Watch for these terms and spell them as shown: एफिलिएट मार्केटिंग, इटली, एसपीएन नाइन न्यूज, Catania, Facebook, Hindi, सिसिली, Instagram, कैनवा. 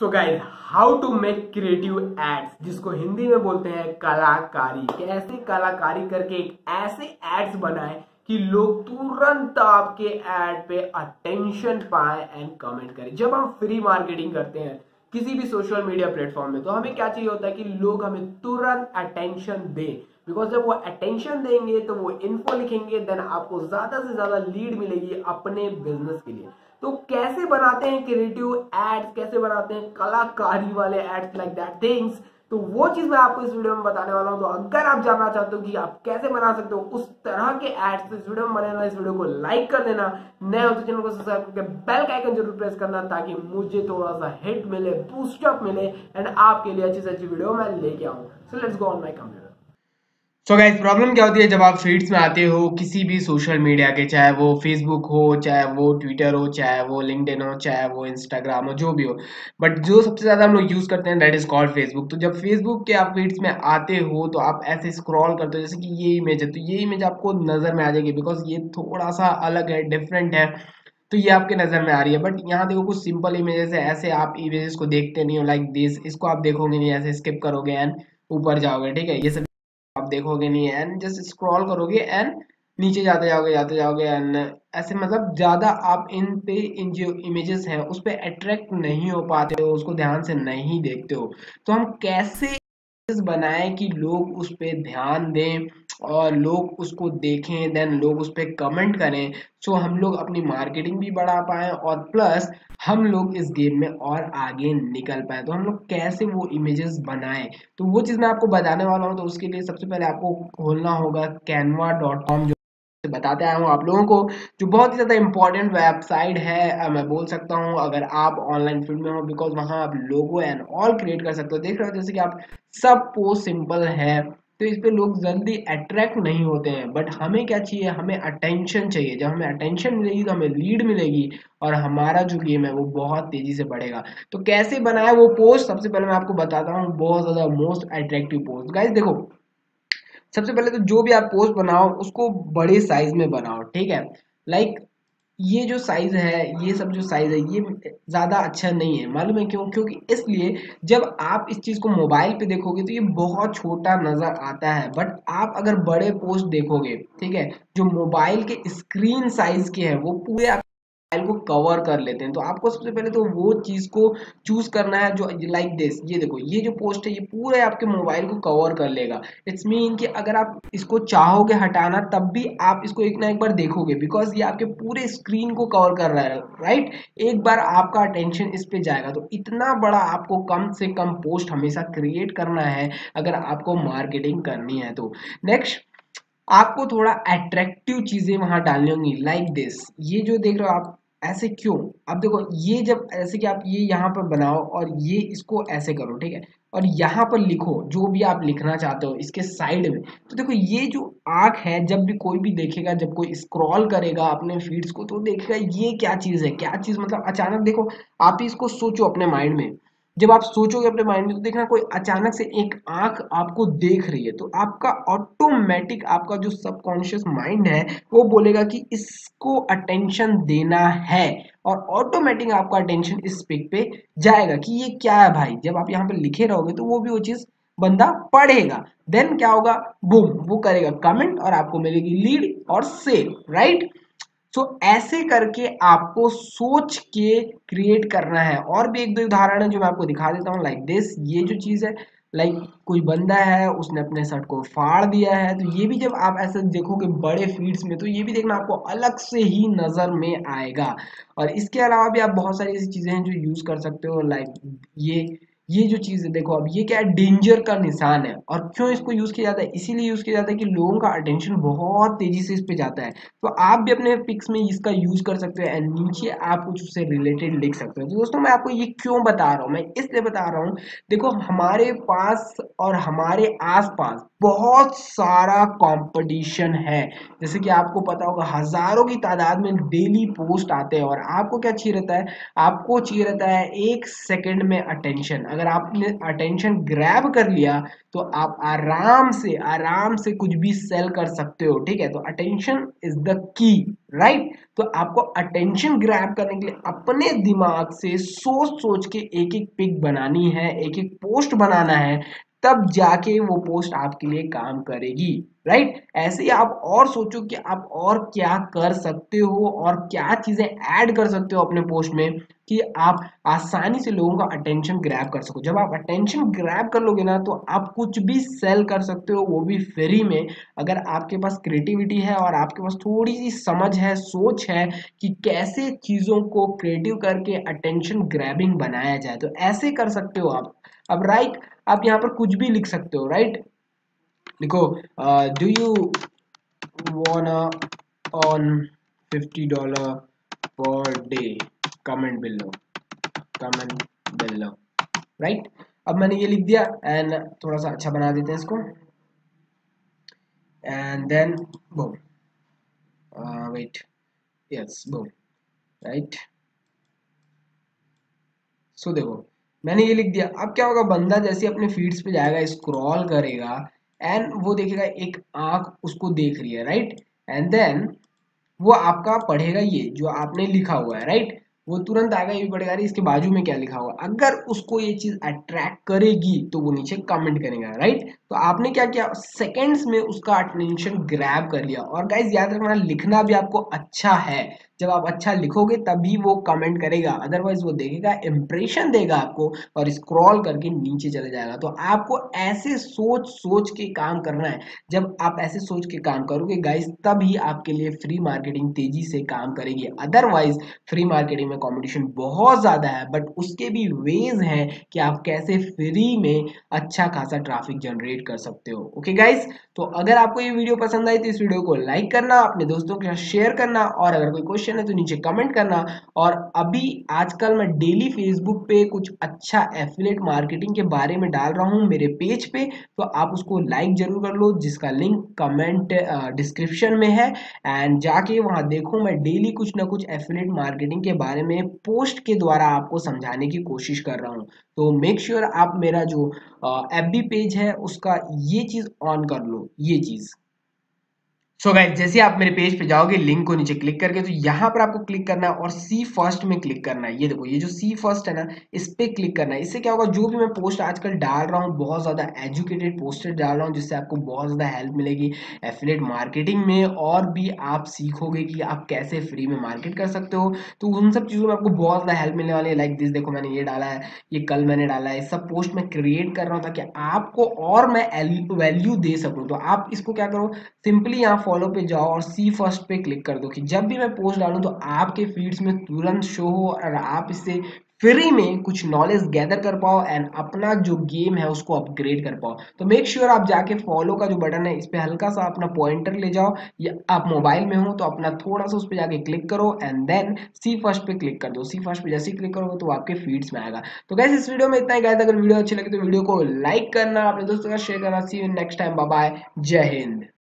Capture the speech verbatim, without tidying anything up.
So guys, how to make creative ads, जिसको हिंदी में बोलते हैं कलाकारी। कैसे कलाकारी करके एक ऐसे एड्स बनाए कि लोग तुरंत आपके एड पे अटेंशन पाए एंड कमेंट करें। जब हम फ्री मार्केटिंग करते हैं किसी भी सोशल मीडिया प्लेटफॉर्म में, तो हमें क्या चाहिए होता है कि लोग हमें तुरंत अटेंशन दें, बिकॉज जब वो अटेंशन देंगे तो वो इन्फो लिखेंगे, देन आपको ज्यादा से ज्यादा लीड मिलेगी अपने बिजनेस के लिए। तो कैसे बनाते हैं क्रिएटिव एड्स, कैसे बनाते हैं कलाकारी वाले एड्स, लाइक दैट थिंग्स, तो वो चीज मैं आपको इस वीडियो में बताने वाला हूं। तो अगर आप जानना चाहते हो कि आप कैसे बना सकते हो उस तरह के एड्स, तो इस वीडियो में बने रहना, इस वीडियो को लाइक कर देना, नए हो तो चैनल को सब्सक्राइब करके बेल का आइकन जरूर प्रेस करना, ताकि मुझे थोड़ा सा हिट मिले, बूस्ट अप मिले एंड आपके लिए अच्छी से अच्छी वीडियो मैं लेके आऊं। So let's go on my computer. So guys, problem क्या होती है जब आप फीड्स में आते हो किसी भी सोशल मीडिया के, चाहे वो फेसबुक हो, चाहे वो ट्विटर हो, चाहे वो लिंक्डइन हो, चाहे वो इंस्टाग्राम हो, जो भी हो, बट जो सबसे ज़्यादा हम लोग यूज़ करते हैं दैट इज़ कॉल्ड फेसबुक। तो जब फेसबुक के आप फीड्स में आते हो तो आप ऐसे स्क्रॉल करते हो, जैसे कि ये इमेज है, तो ये इमेज आपको नज़र में आ जाएगी, बिकॉज ये थोड़ा सा अलग है, डिफरेंट है, तो ये आपके नज़र में आ रही है। बट यहाँ देखो कुछ सिंपल इमेजेस है, ऐसे आप इमेजेस को देखते नहीं हो, लाइक दिस, इसको आप देखोगे नहीं, ऐसे स्किप करोगे एंड ऊपर जाओगे, ठीक है, ये सब आप देखोगे नहीं एंड जस्ट स्क्रॉल करोगे एंड नीचे जाते जाओगे जाते जाओगे एंड ऐसे, मतलब ज़्यादा आप इन पे इन जो इमेजेस हैं उस पे अट्रैक्ट नहीं हो पाते हो, उसको ध्यान से नहीं देखते हो। तो हम कैसे बनाएं कि लोग उस पे ध्यान दें और लोग उसको देखें, देन लोग उस पर कमेंट करें, सो हम लोग अपनी मार्केटिंग भी बढ़ा पाएँ और प्लस हम लोग इस गेम में और आगे निकल पाएँ। तो हम लोग कैसे वो इमेजेस बनाएं, तो वो चीज़ मैं आपको बताने वाला हूँ। तो उसके लिए सबसे पहले आपको खोलना होगा कैनवा डॉट कॉम, जो बताते आया हूँ आप लोगों को, जो बहुत ही ज़्यादा इंपॉर्टेंट वेबसाइट है, मैं बोल सकता हूँ, अगर आप ऑनलाइन फील्ड में हो, बिकॉज वहाँ आप लोगो एंड ऑल क्रिएट कर सकते हो। देख रहे हो जैसे कि आप सब पोस्ट सिंपल है, तो इस पे लोग जल्दी अट्रैक्ट नहीं होते हैं, बट हमें क्या चाहिए, हमें अटेंशन चाहिए। जब हमें अटेंशन मिलेगी तो हमें लीड मिलेगी और हमारा जो गेम है वो बहुत तेजी से बढ़ेगा। तो कैसे बनाया वो पोस्ट, सबसे पहले मैं आपको बताता हूँ बहुत ज़्यादा मोस्ट अट्रैक्टिव पोस्ट। गाइस देखो, सबसे पहले तो जो भी आप पोस्ट बनाओ उसको बड़े साइज में बनाओ, ठीक है, लाइक ये जो साइज है, ये सब जो साइज है, ये ज़्यादा अच्छा नहीं है, मालूम है क्यों? क्योंकि इसलिए जब आप इस चीज़ को मोबाइल पे देखोगे तो ये बहुत छोटा नज़र आता है, बट आप अगर बड़े पोस्ट देखोगे, ठीक है, जो मोबाइल के स्क्रीन साइज के हैं, वो पूरे मोबाइल को कवर कर लेते हैं। तो आपको सबसे पहले तो वो चीज़ को चूज़ करना है जो लाइक दिस, ये देखो, ये जो पोस्ट है ये पूरे आपके मोबाइल को कवर कर लेगा। इट्स मीन कि अगर आप इसको चाहोगे हटाना तब भी आप इसको एक ना एक बार देखोगे, बिकॉज ये आपके पूरे स्क्रीन को कवर कर रहा है, राइट। एक बार आपका अटेंशन इस पर जाएगा, तो इतना बड़ा आपको कम से कम पोस्ट हमेशा क्रिएट करना है अगर आपको मार्केटिंग करनी है। तो नेक्स्ट आपको थोड़ा अट्रैक्टिव चीज़ें वहाँ डालनी होंगी, लाइक दिस, ये जो देख रहे हो आप, ऐसे क्यों? अब देखो ये, जब ऐसे कि आप ये यहाँ पर बनाओ और ये इसको ऐसे करो, ठीक है, और यहाँ पर लिखो जो भी आप लिखना चाहते हो इसके साइड में। तो देखो ये जो आँख है, जब भी कोई भी देखेगा, जब कोई स्क्रॉल करेगा अपने फीड्स को, तो देखेगा ये क्या चीज़ है, क्या चीज़, मतलब अचानक देखो, आप इसको सोचो अपने माइंड में, जब आप सोचोगे अपने माइंड में तो देखना कोई अचानक से एक आंख आपको देख रही है, तो आपका ऑटोमेटिक आपका जो सबकॉन्शियस माइंड है वो बोलेगा कि इसको अटेंशन देना है, और ऑटोमेटिक आपका अटेंशन इस पिक पे जाएगा कि ये क्या है भाई। जब आप यहाँ पे लिखे रहोगे तो वो भी वो चीज़ बंदा पढ़ेगा, देन क्या होगा, बूम, वो करेगा कमेंट और आपको मिलेगी लीड और सेल, राइट। सो so, ऐसे करके आपको सोच के क्रिएट करना है। और भी एक दो उदाहरण है जो मैं आपको दिखा देता हूँ, लाइक दिस, ये जो चीज़ है, लाइक like, कोई बंदा है, उसने अपने शर्ट को फाड़ दिया है, तो ये भी जब आप ऐसे देखोगे बड़े फीड्स में तो ये भी देखना आपको अलग से ही नज़र में आएगा। और इसके अलावा भी आप बहुत सारी ऐसी चीज़ें हैं जो यूज़ कर सकते हो, लाइक like, ये ये जो चीज़ है, देखो अब ये क्या है, डेंजर का निशान है। और क्यों इसको यूज़ किया जाता है, इसीलिए यूज़ किया जाता है कि लोगों का अटेंशन बहुत तेज़ी से इस पे जाता है। तो आप भी अपने पिक्स में इसका यूज़ कर सकते हो एंड नीचे आप कुछ उससे रिलेटेड लिख सकते हो। तो दोस्तों मैं आपको ये क्यों बता रहा हूँ, मैं इसलिए बता रहा हूँ, देखो हमारे पास और हमारे आस पास बहुत सारा कंपटीशन है, जैसे कि आपको पता होगा हज़ारों की तादाद में डेली पोस्ट आते हैं, और आपको क्या चाहिए रहता है, आपको चाहिए रहता है एक सेकेंड में अटेंशन। अगर आपने अटेंशन ग्रैब कर लिया तो आप आराम से आराम से कुछ भी सेल कर सकते हो, ठीक है। तो attention is the key, right. तो आपको अटेंशन ग्रैब करने के लिए अपने दिमाग से सोच सोच के एक एक पिक बनानी है, एक एक पोस्ट बनाना है, तब जाके वो पोस्ट आपके लिए काम करेगी, राइट। ऐसे ही आप और सोचो कि आप और क्या कर सकते हो और क्या चीज़ें ऐड कर सकते हो अपने पोस्ट में कि आप आसानी से लोगों का अटेंशन ग्रैब कर सको। जब आप अटेंशन ग्रैब कर लोगे ना तो आप कुछ भी सेल कर सकते हो, वो भी फ्री में। अगर आपके पास क्रिएटिविटी है और आपके पास थोड़ी सी समझ है, सोच है कि कैसे चीज़ों को क्रिएटिव करके अटेंशन ग्रैबिंग बनाया जाए, तो ऐसे कर सकते हो आप। अब राइट right, आप यहाँ पर कुछ भी लिख सकते हो, राइट। देखो, do you wanna earn fifty dollar per day, comment below, comment below, right. अब मैंने ये लिख दिया एंड थोड़ा सा अच्छा बना देते हैं इसको, and then boom, wait, yes boom, right. So देखो मैंने ये लिख दिया। अब क्या होगा, बंदा जैसे अपने फीड्स पे जाएगा, स्क्रॉल करेगा एंड वो देखेगा एक आंख उसको देख रही है, राइट। एंड देन वो आपका पढ़ेगा ये जो आपने लिखा हुआ है, राइट। वो तुरंत आएगा, ये भी पढ़ेगा अरे इसके बाजू में क्या लिखा हुआ। अगर उसको ये चीज़ अट्रैक्ट करेगी तो वो नीचे कमेंट करेगा, राइट। तो आपने क्या किया, सेकेंड्स में उसका अटेंशन ग्रैब कर लिया। और गाइज याद रखना, लिखना भी आपको अच्छा है। जब आप अच्छा लिखोगे तभी वो कमेंट करेगा, अदरवाइज वो देखेगा, इंप्रेशन देगा आपको और स्क्रॉल करके नीचे चला जाएगा। तो आपको ऐसे सोच सोच के काम करना है। जब आप ऐसे सोच के काम करोगे गाइज, तभी आपके लिए फ्री मार्केटिंग तेजी से काम करेगी। अदरवाइज फ्री मार्केटिंग में कॉम्पिटिशन बहुत ज़्यादा है, बट उसके भी वेज हैं कि आप कैसे फ्री में अच्छा खासा ट्रैफिक जनरेट कर सकते हो। ओके गाइज, तो अगर आपको ये वीडियो पसंद आई तो इस वीडियो को लाइक करना, अपने दोस्तों के साथ शेयर करना, और अगर कोई क्वेश्चन है तो नीचे कमेंट करना। और अभी आजकल मैं डेली फेसबुक पे कुछ अच्छा एफिलिएट मार्केटिंग के बारे में डाल रहा हूँ मेरे पेज पे, तो आप उसको लाइक जरूर कर लो, जिसका लिंक कमेंट डिस्क्रिप्शन में है। एंड जाके वहाँ देखो, मैं डेली कुछ ना कुछ एफिलिएट मार्केटिंग के बारे में पोस्ट के द्वारा आपको समझाने की कोशिश कर रहा हूँ। तो मेक श्योर sure आप मेरा जो एफ बी पेज है उसका ये चीज़ ऑन कर लो, ये चीज़। सो so गाइज, जैसे आप मेरे पेज पे जाओगे, लिंक को नीचे क्लिक करके, तो यहाँ पर आपको क्लिक करना है और सी फर्स्ट में क्लिक करना है। ये देखो, ये जो सी फर्स्ट है ना, इस पे क्लिक करना है। इससे क्या होगा, जो भी मैं पोस्ट आजकल डाल रहा हूँ, बहुत ज़्यादा एजुकेटेड पोस्टर डाल रहा हूँ, जिससे आपको बहुत ज़्यादा हेल्प मिलेगी एफिलिएट मार्केटिंग में। और भी आप सीखोगे कि आप कैसे फ्री में मार्केट कर सकते हो, तो उन सब चीज़ों में आपको बहुत ज़्यादा हेल्प मिलने वाली है। लाइक दिस, देखो मैंने ये डाला है, ये कल मैंने डाला है। सब पोस्ट मैं क्रिएट कर रहा हूँ ताकि आपको और मैं वैल्यू दे सकूँ। तो आप इसको क्या करो, सिंपली यहाँ फॉलो पे जाओ और सी फर्स्ट पे क्लिक कर दो कि जब भी मैं पोस्ट डालूं तो आपके फीड्स में तुरंत शो हो और आप इससे फ्री में कुछ नॉलेज गैदर कर पाओ एंड अपना जो गेम है उसको अपग्रेड कर पाओ। तो मेक श्योर आप जाके फॉलो का जो बटन है इस पर हल्का सा अपना पॉइंटर ले जाओ, या आप मोबाइल में हो तो अपना थोड़ा सा उस पर जाके क्लिक करो एंड देन सी फर्स्ट पे क्लिक कर दो। सी फर्स्ट पे जैसे ही क्लिक करोगे तो आपके फीड्स में आएगा। तो गाइस, इस वीडियो में इतना ही गाइस। अगर वीडियो अच्छी लगे तो वीडियो को लाइक करना, अपने दोस्तों का शेयर करना। See you next time, bye bye, जय हिंद।